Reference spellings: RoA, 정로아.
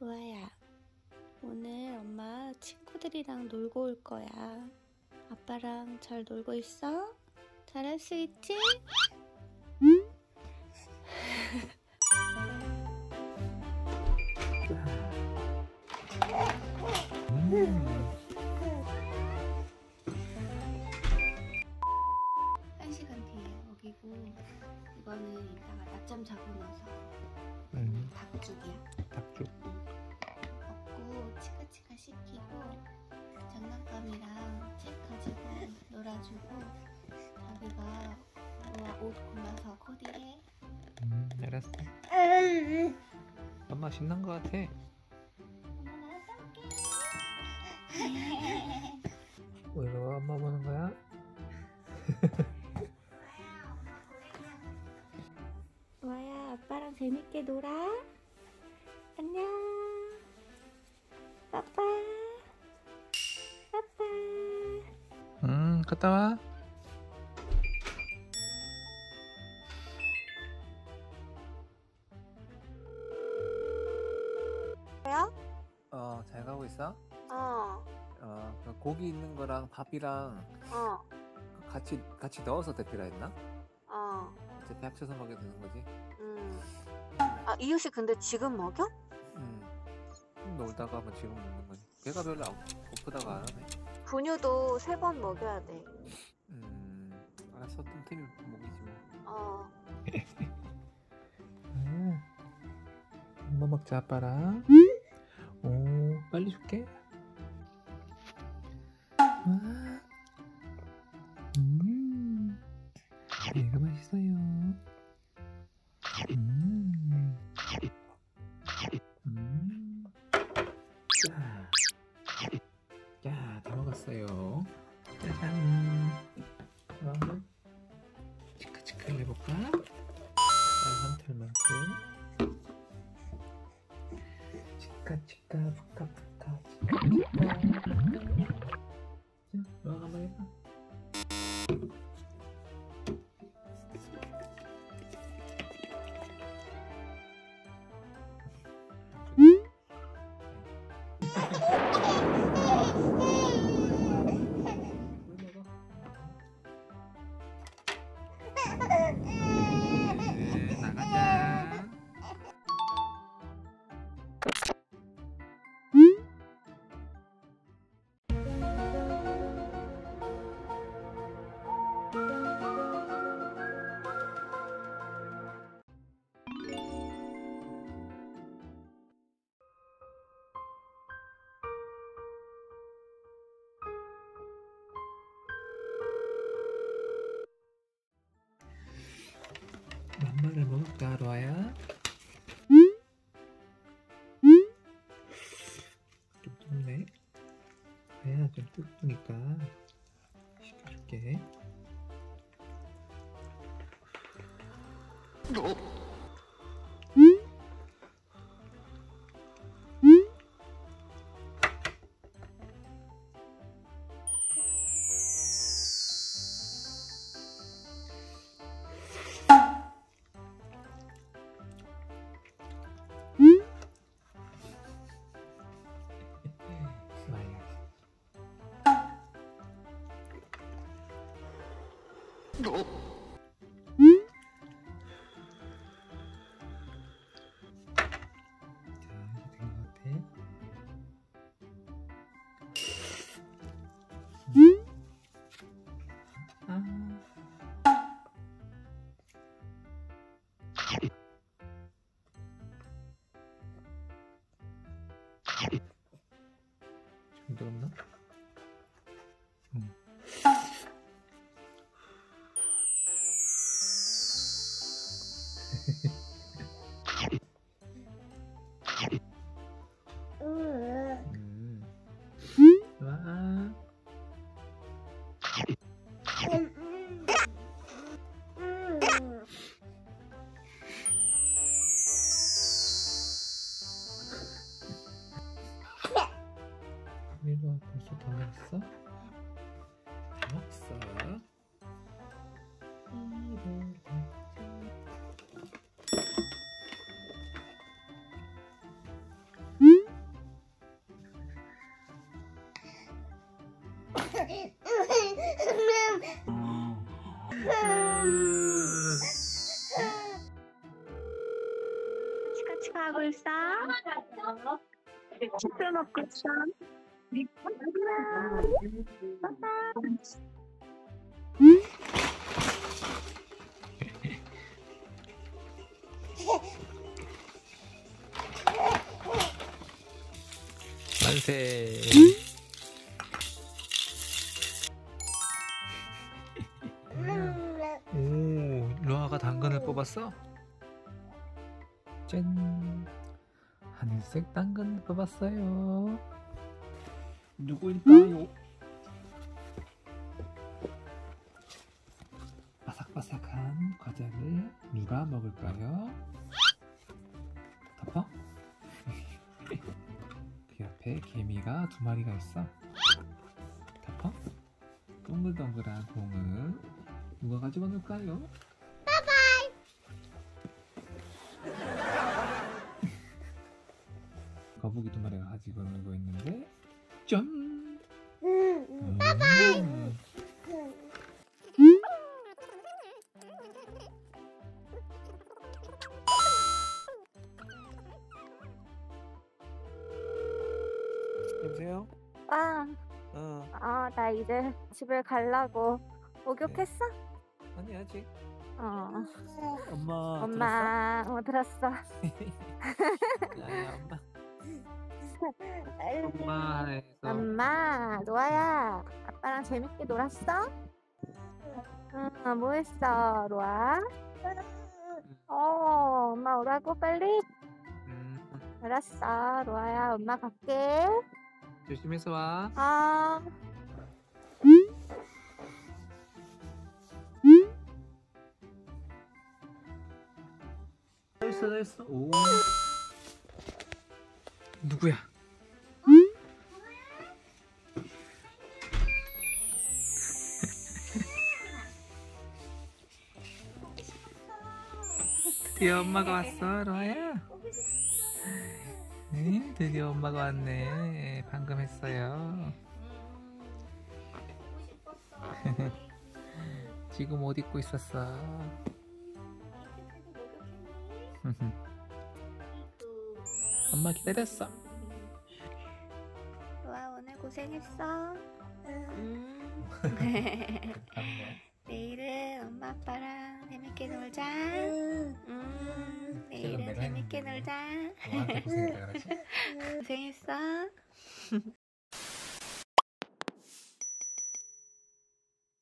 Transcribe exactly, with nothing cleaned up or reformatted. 로아야, 오늘 엄마 친구들이랑 놀고 올 거야. 아빠랑 잘 놀고 있어? 잘할 수 있지? 응? 한 시간 뒤에 먹이고, 이거는 이따가 낮잠 자고 나서 음. 닭죽이야. 닭죽. 먹고 치카치카 시키고 장난감이랑 책 가지고 놀아주고, 자기가 옷 골라서 코디해. 음, 알았어. 엄마 신난 거 같아. 왜 로아 엄마 보는 거야? 로아야, 아빠랑 재밌게 놀아. 안녕. 빠빠. 빠빠. 음, 갔다 와. 뭐야? 어, 잘 가고 있어? 어. 어, 고기 있는 거랑 밥이랑 어. 같이 같이 넣어서 데피라 했나? 어. 어차피 합쳐서 먹여도 되는 거지. 음. 아, 이웃이 근데 지금 먹여? 음. 놀다가 뭐 지금 먹는 거지. 걔가 별로 안 고프다가 안 하네. 분유도 세 번 먹여야 돼. 음. 알았어, 틈틈이 먹이지 뭐. 어. 음. 뭐 먹자, 아빠랑. 응? 오, 빨리 줄게. 음, 얘가 맛있어요. 음, 음, 자, 자, 다 먹었어요. 짜잔. 그럼 치카치카 해볼까? 한 털만큼. 치카치카, 부카부카, 치카치카. 로아가 한번 해봐. 응? 네, 나가자. 엄마를 먹을까, 로아야? 응? 응? 좀 덥네. 로아야, 좀 뜨거우니까 시켜줄게. 응? 응? 응? 자, 이렇게 된 것 같아. 응? 아. 좀 들었나? 응. 하고 있어? 치킨 먹고 있어? 응? 만세. 응? 당근을 뽑았어? 짠! 하늘색 당근 뽑았어요. 누구일까요? 응? 바삭바삭한 과자를 누가 먹을까요? 덮어? 그 옆에 개미가 두 마리가 있어. 덮어? 동글동글한 공을 누가 가지고 놀까요? 거북이 두 마리가 가지고 놀고 있는데, 짠! 음, 음. 바이바이! 음. 음? 여보세요? 아, 어. 아, 나 이제 집에 가려고. 목욕했어? 네. 아니, 아직. 어. 엄마, 엄마, 들었어? 어, 들었어. 나야, 엄마. 엄마, 엄마, 로아야, 아빠랑 재밌게 놀았어? 응, 뭐 했어, 로아? 어, 엄마 오라고 빨리. 음. 알았어, 로아야, 엄마 갈게. 조심해서 와. 아. 어. 응? 응? 다 했어, 다 했어. 오. 누구야? 응? 드디어 엄마가 왔어, 로아야. 응, 드디어 엄마가 왔네. 방금 했어요. 지금 옷 입고 있었어. 엄마 기다렸어. 로아 오늘 고생했어. 응. 내일은 엄마 아빠랑 재밌게 놀자. 응. 응. 내일은 재밌게 놀자. 고생했어.